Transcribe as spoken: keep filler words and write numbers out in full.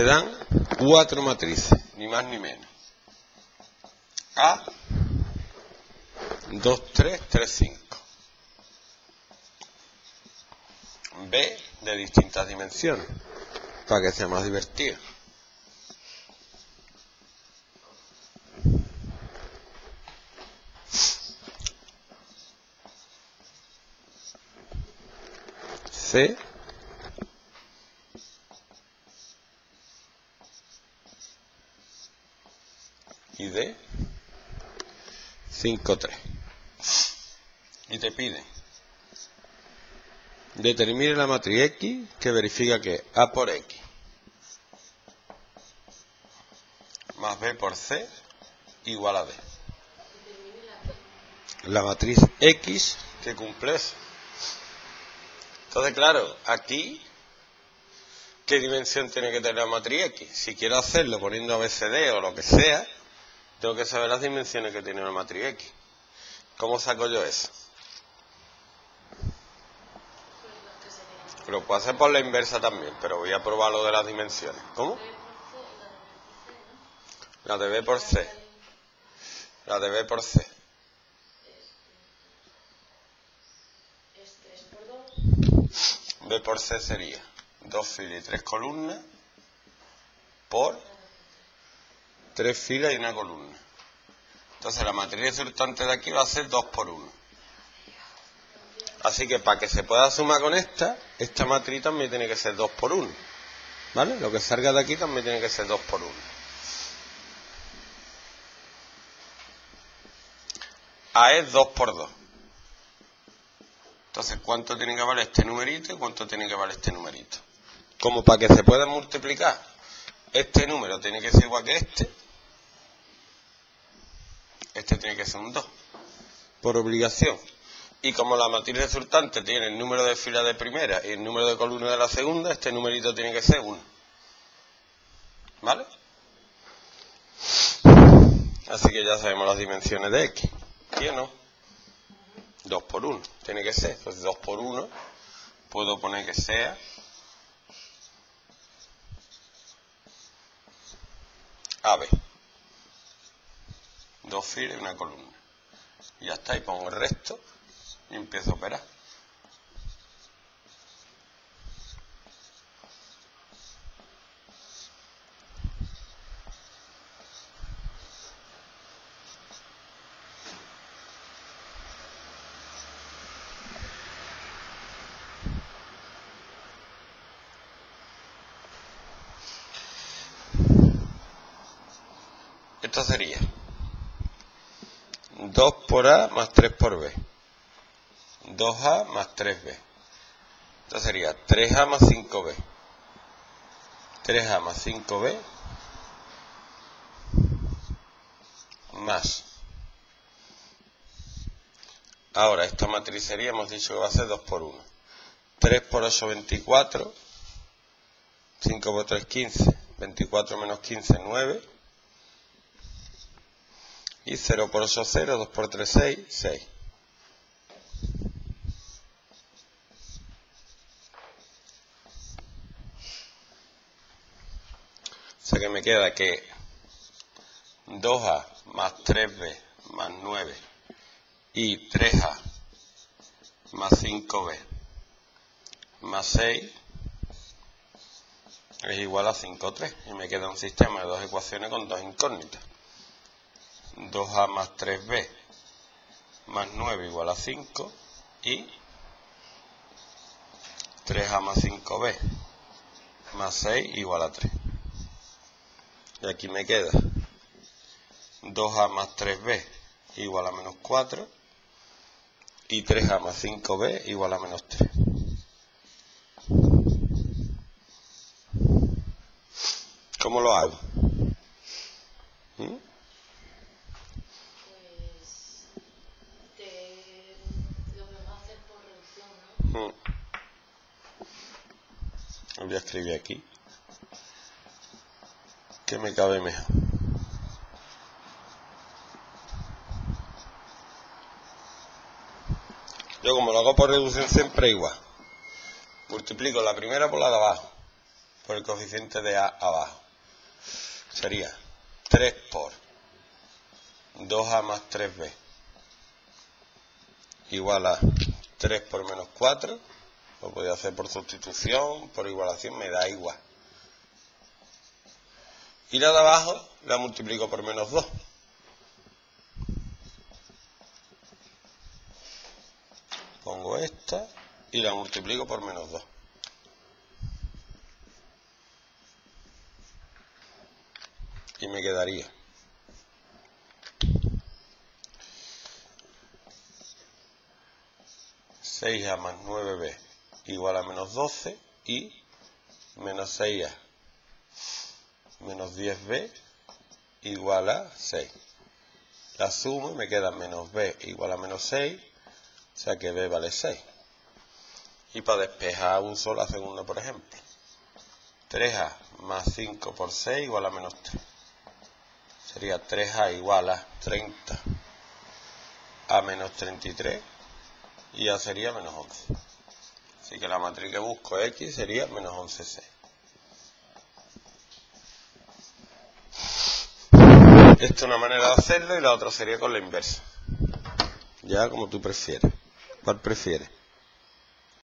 se dan cuatro matrices, ni más ni menos. A, dos, tres, tres, cinco. B, de distintas dimensiones, para que sea más divertido. C, y D, cinco, tres. Y te pide: determine la matriz X que verifica que A por X más B por C igual a D. La matriz X que cumple eso. Entonces, claro, aquí, ¿qué dimensión tiene que tener la matriz X? Si quiero hacerlo poniendo A B C D o lo que sea, tengo que saber las dimensiones que tiene una matriz X. ¿Cómo saco yo eso? Lo puedo hacer por la inversa también, pero voy a probar lo de las dimensiones. ¿Cómo? La de B por C. La de B por C. B por C sería dos filas y tres columnas por tres filas y una columna. Entonces la matriz resultante de aquí va a ser dos por uno. Así que para que se pueda sumar con esta, esta matriz también tiene que ser dos por uno. ¿Vale? Lo que salga de aquí también tiene que ser dos por uno. A es dos por dos. Entonces, ¿cuánto tiene que valer este numerito y cuánto tiene que valer este numerito? Como para que se pueda multiplicar, este número tiene que ser igual que este. Este tiene que ser un dos, por obligación. Y como la matriz resultante tiene el número de filas de primera y el número de columnas de la segunda, este numerito tiene que ser uno. ¿Vale? Así que ya sabemos las dimensiones de X. ¿Sí o no? dos por uno, tiene que ser. Entonces dos por uno, puedo poner que sea A B. Dos filas y una columna. Y ya está, y pongo el resto y empiezo a operar. Esto sería dos por A más tres por B, dos A más tres B. Esto sería tres A más cinco B, tres A más cinco B más. Ahora esta matriz sería, hemos dicho que va a ser dos por uno. tres por ocho, veinticuatro, cinco por tres, quince, veinticuatro menos quince, nueve. Y cero por ocho, cero, dos por tres, seis, seis. O sea que me queda que dos A más tres B más nueve y tres A más cinco B más seis es igual a cinco, tres. Y me queda un sistema de dos ecuaciones con dos incógnitas. dos A más tres B más nueve igual a cinco y tres A más cinco B más seis igual a tres. Y aquí me queda dos A más tres B igual a menos cuatro y tres A más cinco B igual a menos tres. ¿Cómo lo hago? ¿Mm? Voy a escribir aquí que me cabe mejor. Yo como lo hago por reducción siempre igual, multiplico la primera por la de abajo por el coeficiente de A abajo. Sería tres por dos a más tres b igual a tres por menos cuatro. Lo podía hacer por sustitución, por igualación, me da igual. Y la de abajo la multiplico por menos dos. Pongo esta y la multiplico por menos dos. Y me quedaría seis a más nueve b igual a menos doce y menos seis a menos diez b igual a seis. La sumo y me queda menos b igual a menos seis, o sea que b vale seis. Y para despejar un solo hacen uno, por ejemplo. tres a más cinco por seis igual a menos tres. Sería tres a igual a treinta a menos treinta y tres. Y ya sería menos once. Así que la matriz que busco X sería menos once c. Esta es una manera de hacerlo y la otra sería con la inversa. Ya como tú prefieres. ¿Cuál prefieres?